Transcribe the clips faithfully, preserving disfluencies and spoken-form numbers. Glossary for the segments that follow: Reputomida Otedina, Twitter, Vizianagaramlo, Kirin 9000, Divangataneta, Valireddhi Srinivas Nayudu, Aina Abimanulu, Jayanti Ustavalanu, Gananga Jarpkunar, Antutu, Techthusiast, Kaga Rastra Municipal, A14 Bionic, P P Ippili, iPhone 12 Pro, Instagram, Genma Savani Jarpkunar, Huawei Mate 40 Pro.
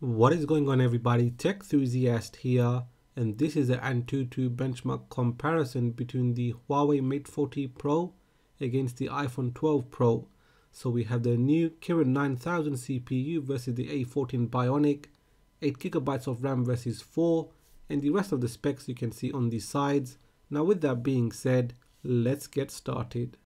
What is going on, everybody? Techthusiast here, and this is an Antutu benchmark comparison between the Huawei Mate forty Pro against the iPhone twelve Pro. So we have the new Kirin nine thousand C P U versus the A fourteen Bionic, eight gigabytes of RAM versus four, and the rest of the specs you can see on the sides. Now with that being said, let's get started.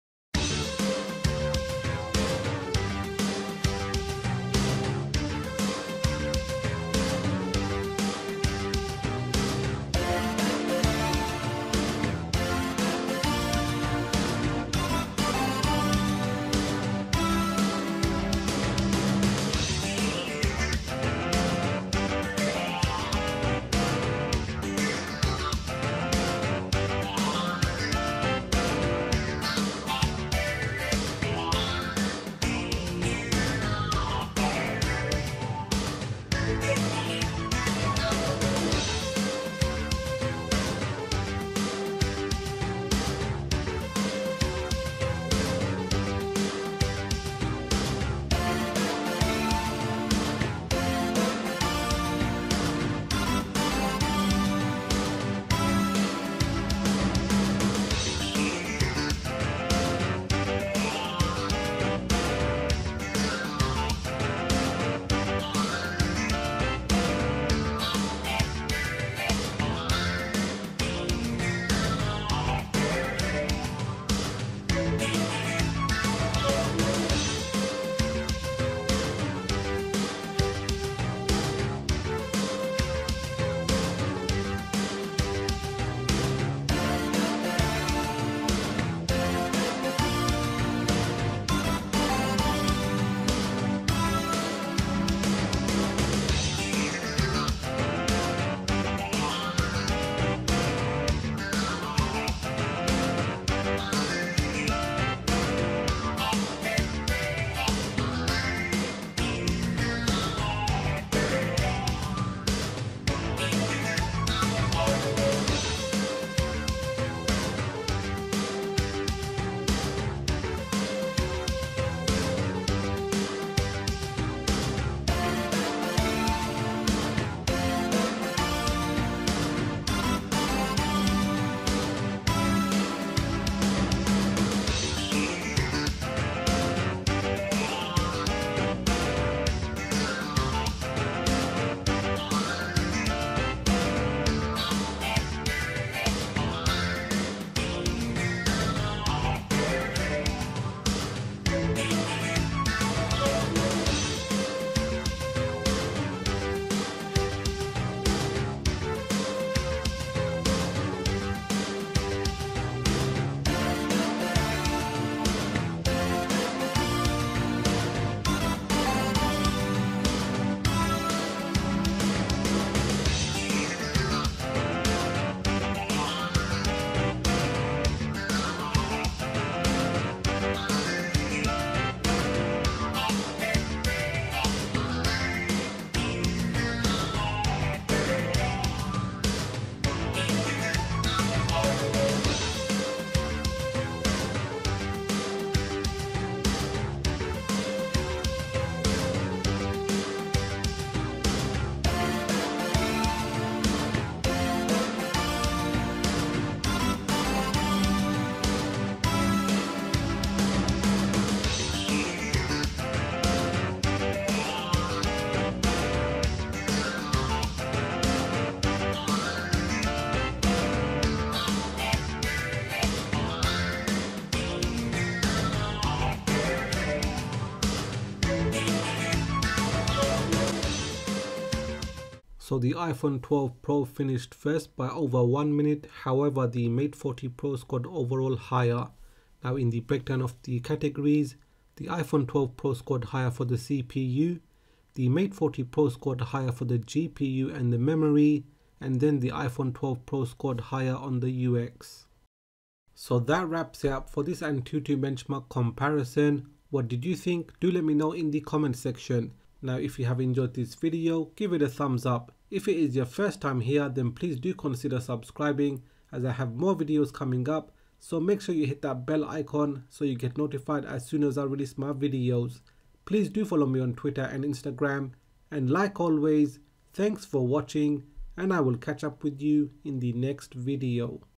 So the iPhone twelve Pro finished first by over one minute, however the Mate forty Pro scored overall higher. Now in the breakdown of the categories, the iPhone twelve Pro scored higher for the C P U, the Mate forty Pro scored higher for the G P U and the memory, and then the iPhone twelve Pro scored higher on the U X. So that wraps it up for this Antutu benchmark comparison. What did you think? Do let me know in the comment section. Now if you have enjoyed this video, give it a thumbs up. If it is your first time here, then please do consider subscribing, as I have more videos coming up, so make sure you hit that bell icon so you get notified as soon as I release my videos. Please do follow me on Twitter and Instagram, And like always, thanks for watching, and I will catch up with you in the next video.